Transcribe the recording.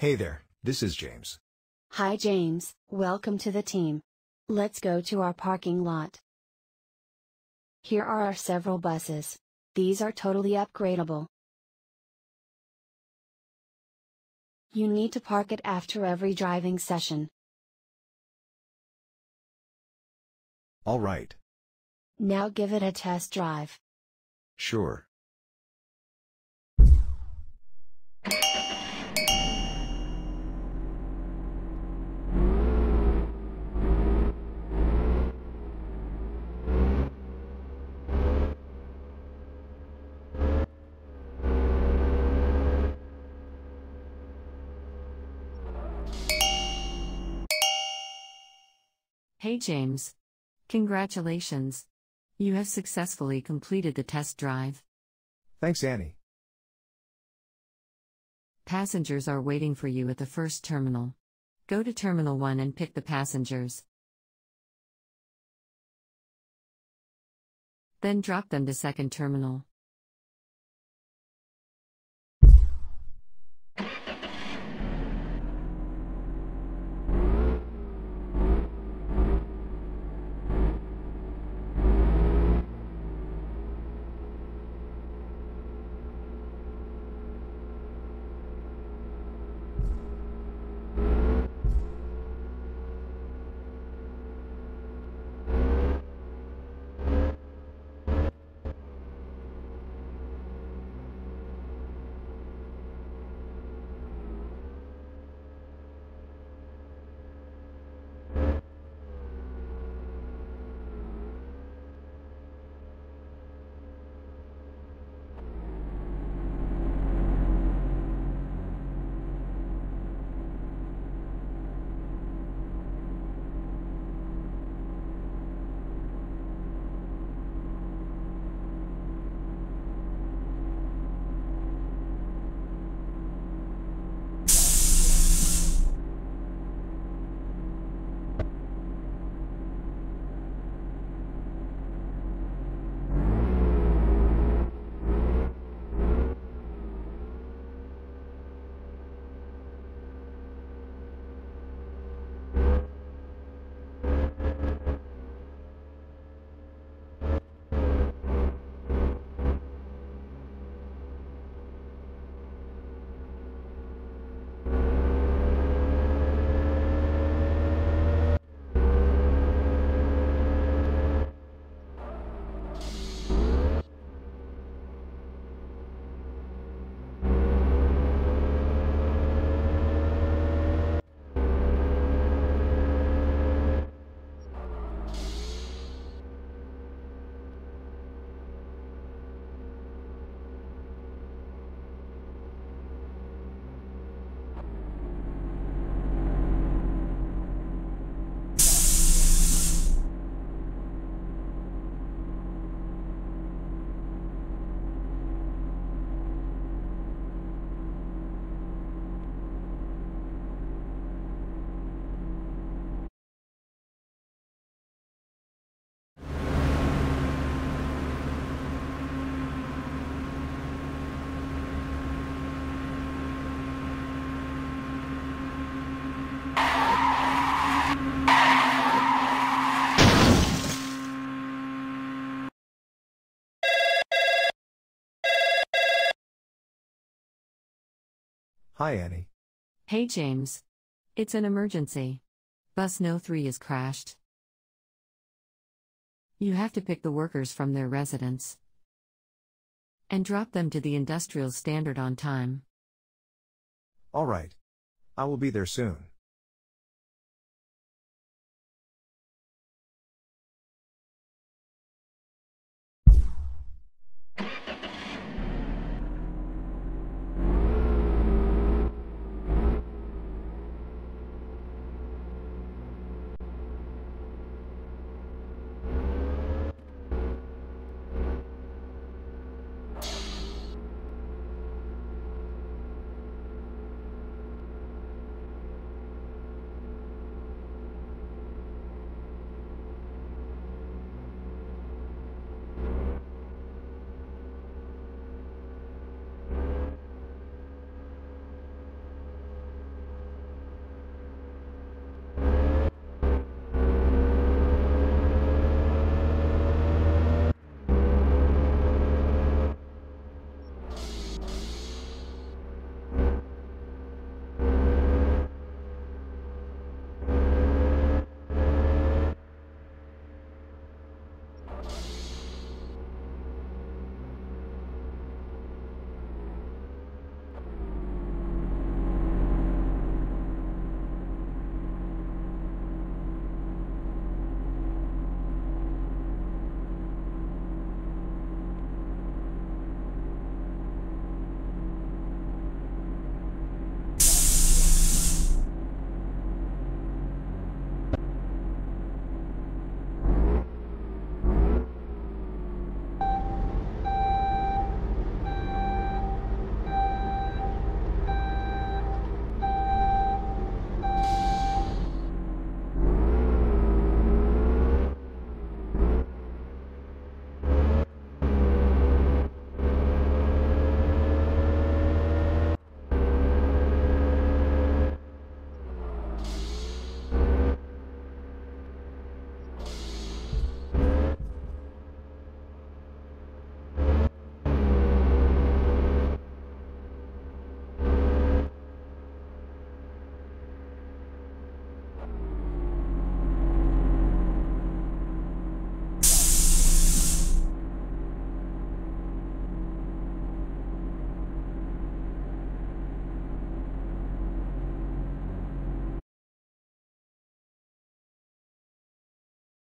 Hey there, this is James. Hi James, welcome to the team. Let's go to our parking lot. Here are our several buses. These are totally upgradable. You need to park it after every driving session. All right. Now give it a test drive. Sure. Hey James. Congratulations. You have successfully completed the test drive. Thanks, Annie. Passengers are waiting for you at the first terminal. Go to Terminal 1 and pick the passengers. Then drop them to second terminal. Hi, Annie. Hey, James. It's an emergency. Bus No. 3 is crashed. You have to pick the workers from their residence and drop them to the industrial standard on time. All right. I will be there soon.